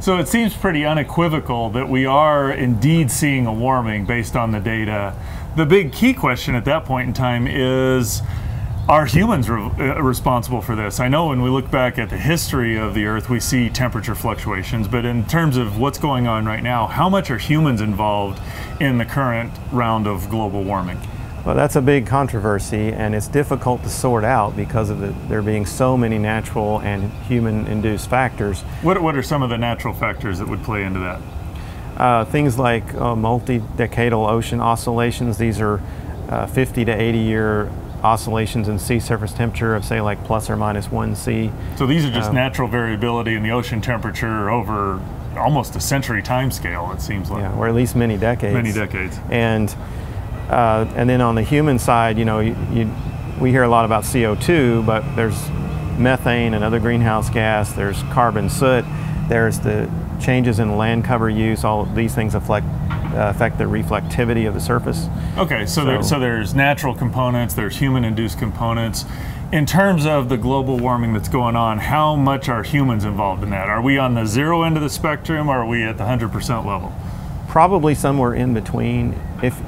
So it seems pretty unequivocal that we are indeed seeing a warming based on the data. The big key question at that point in time is, are humans responsible for this? I know when we look back at the history of the Earth, we see temperature fluctuations, but in terms of what's going on right now, how much are humans involved in the current round of global warming? Well, that's a big controversy, and it's difficult to sort out because of there being so many natural and human-induced factors. What are some of the natural factors that would play into that? Things like multi-decadal ocean oscillations. These are 50 to 80-year oscillations in sea surface temperature of, say, like plus or minus 1°C. So these are just natural variability in the ocean temperature over almost a century time scale, it seems like. Yeah, or at least many decades. Many decades. And then on the human side, you know, we hear a lot about CO2, but there's methane and other greenhouse gas, there's carbon soot, there's the changes in land cover use. All of these things affect the reflectivity of the surface. Okay, so there's natural components, there's human-induced components. In terms of the global warming that's going on, how much are humans involved in that? Are we on the zero end of the spectrum, or are we at the 100% level? Probably somewhere in between. If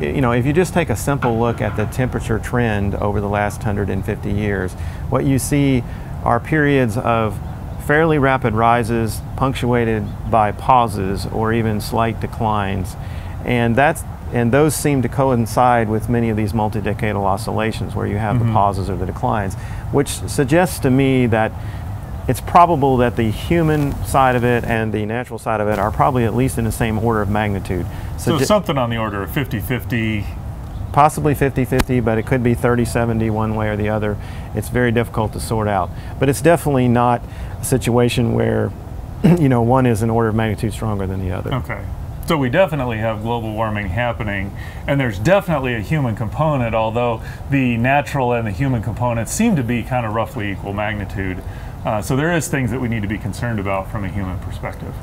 you just take a simple look at the temperature trend over the last 150 years, what you see are periods of fairly rapid rises punctuated by pauses or even slight declines. And those seem to coincide with many of these multi-decadal oscillations where you have the pauses or the declines, which suggests to me that it's probable that the human side of it and the natural side of it are probably at least in the same order of magnitude. So something on the order of 50-50? Possibly 50-50, but it could be 30-70 one way or the other. It's very difficult to sort out. But it's definitely not a situation where, you know, one is an order of magnitude stronger than the other. Okay. So we definitely have global warming happening, and there's definitely a human component, although the natural and the human components seem to be kind of roughly equal magnitude. So there is things that we need to be concerned about from a human perspective.